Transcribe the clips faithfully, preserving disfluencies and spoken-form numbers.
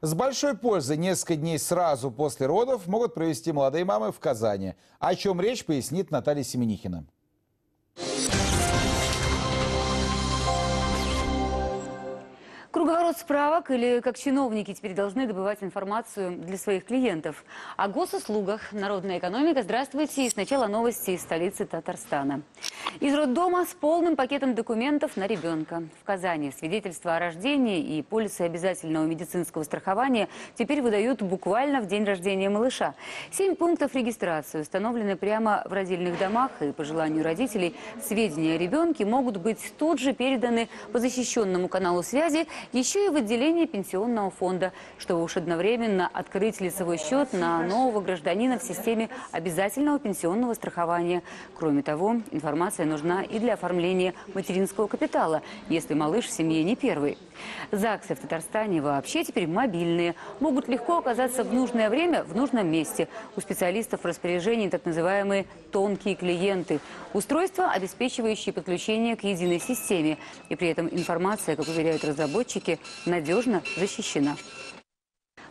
С большой пользой несколько дней сразу после родов могут провести молодые мамы в Казани. О чем речь, пояснит Наталья Семенихина. Круговорот справок, или как чиновники теперь должны добывать информацию для своих клиентов. О госуслугах, народная экономика. Здравствуйте. И сначала новости из столицы Татарстана. Из роддома с полным пакетом документов на ребенка. В Казани свидетельства о рождении и полисы обязательного медицинского страхования теперь выдают буквально в день рождения малыша. Семь пунктов регистрации установлены прямо в родильных домах, и по желанию родителей сведения о ребенке могут быть тут же переданы по защищенному каналу связи еще и в отделении Пенсионного фонда, чтобы уж одновременно открыть лицевой счет на нового гражданина в системе обязательного пенсионного страхования. Кроме того, информация нужна и для оформления материнского капитала, если малыш в семье не первый. ЗАГСы в Татарстане вообще теперь мобильные. Могут легко оказаться в нужное время в нужном месте. У специалистов в распоряжении так называемые тонкие клиенты. Устройства, обеспечивающие подключение к единой системе. И при этом информация, как уверяют разработчики, надежно защищена.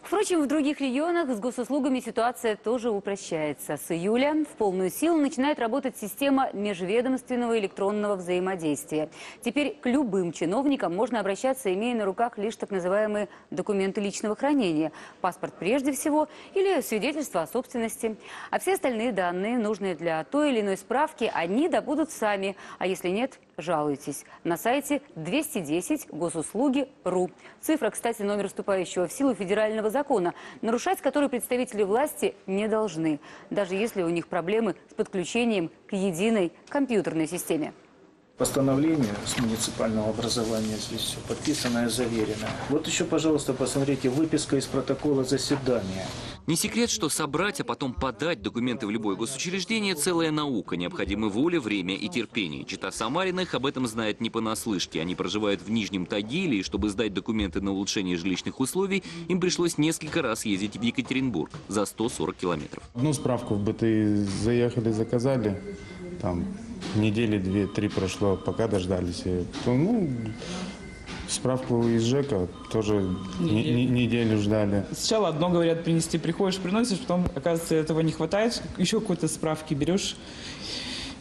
Впрочем, в других регионах с госуслугами ситуация тоже упрощается. С июля в полную силу начинает работать система межведомственного электронного взаимодействия. Теперь к любым чиновникам можно обращаться, имея на руках лишь так называемые документы личного хранения. Паспорт прежде всего или свидетельство о собственности. А все остальные данные, нужные для той или иной справки, они добудут сами. А если нет, жалуйтесь. На сайте двести десять госуслуги точка ру. Цифра, кстати, номер вступающего в силу федерального закона, нарушать который представители власти не должны, даже если у них проблемы с подключением к единой компьютерной системе. Постановление с муниципального образования здесь все подписанное, заверенное. Вот еще, пожалуйста, посмотрите, выписка из протокола заседания. Не секрет, что собрать, а потом подать документы в любое госучреждение – целая наука. Необходимы воля, время и терпение. Чита Самариных об этом знает не понаслышке. Они проживают в Нижнем Тагиле, и чтобы сдать документы на улучшение жилищных условий, им пришлось несколько раз ездить в Екатеринбург за сто сорок километров. Одну справку в БТИ заехали, заказали, там... недели две-три прошло, пока дождались. Ну, справку из ЖЭКа тоже неделю. неделю ждали. Сначала одно говорят принести, приходишь, приносишь, потом, оказывается, этого не хватает. Еще какой-то справки берешь.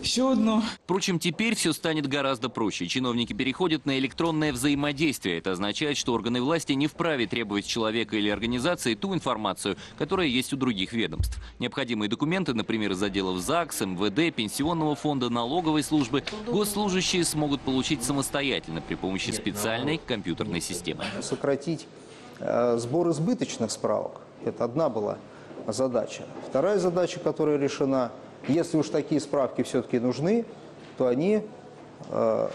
Еще одно. Впрочем, теперь все станет гораздо проще. Чиновники переходят на электронное взаимодействие. Это означает, что органы власти не вправе требовать человека или организации ту информацию, которая есть у других ведомств. Необходимые документы, например, из отделов ЗАГС, МВД, Пенсионного фонда, налоговой службы, госслужащие смогут получить самостоятельно при помощи специальной компьютерной системы. Сократить э, сбор избыточных справок – это одна была задача. Вторая задача, которая решена – если уж такие справки все-таки нужны, то они э,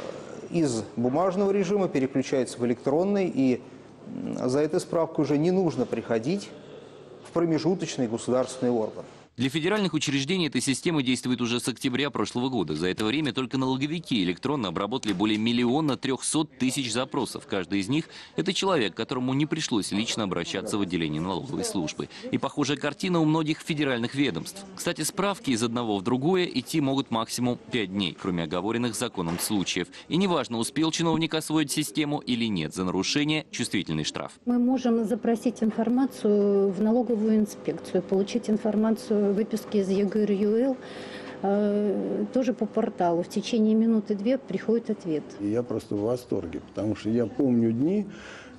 из бумажного режима переключаются в электронный, и за этой справкой уже не нужно приходить в промежуточный государственный орган. Для федеральных учреждений эта система действует уже с октября прошлого года. За это время только налоговики электронно обработали более миллиона трехсот тысяч запросов. Каждый из них – это человек, которому не пришлось лично обращаться в отделение налоговой службы. И похожая картина у многих федеральных ведомств. Кстати, справки из одного в другое идти могут максимум пять дней, кроме оговоренных законом случаев. И неважно, успел чиновник освоить систему или нет, за нарушение – чувствительный штраф. Мы можем запросить информацию в налоговую инспекцию, получить информацию, выписки из Е Г Р Ю Л, э, тоже по порталу. В течение минуты-две приходит ответ. Я просто в восторге, потому что я помню дни,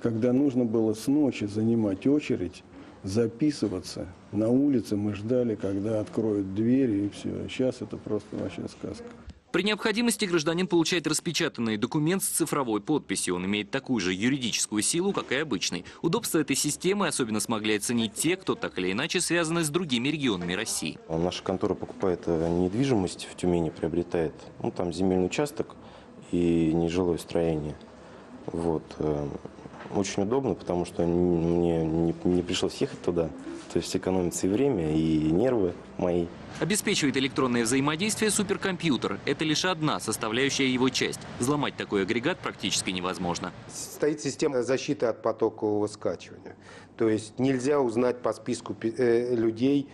когда нужно было с ночи занимать очередь, записываться. На улице мы ждали, когда откроют двери, и все. Сейчас это просто вообще сказка. При необходимости гражданин получает распечатанный документ с цифровой подписью. Он имеет такую же юридическую силу, как и обычный. Удобство этой системы особенно смогли оценить те, кто так или иначе связаны с другими регионами России. Наша контора покупает недвижимость в Тюмени, приобретает, ну, там земельный участок и нежилое строение. Вот. Очень удобно, потому что мне не, не пришлось ехать туда. То есть экономится и время, и нервы мои. Обеспечивает электронное взаимодействие суперкомпьютер. Это лишь одна составляющая его часть. Взломать такой агрегат практически невозможно. Стоит система защиты от потокового скачивания. То есть нельзя узнать по списку людей,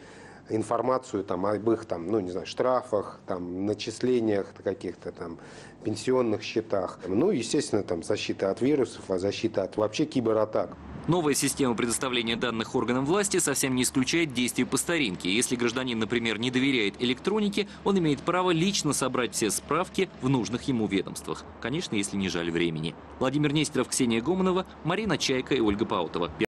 информацию там, об их там, ну, не знаю, штрафах, там, начислениях каких-то там, пенсионных счетах. Ну, естественно, там, защита от вирусов, защита от вообще кибератак. Новая система предоставления данных органам власти совсем не исключает действий по старинке. Если гражданин, например, не доверяет электронике, он имеет право лично собрать все справки в нужных ему ведомствах. Конечно, если не жаль времени. Владимир Нестеров, Ксения Гомонова, Марина Чайка и Ольга Паутова.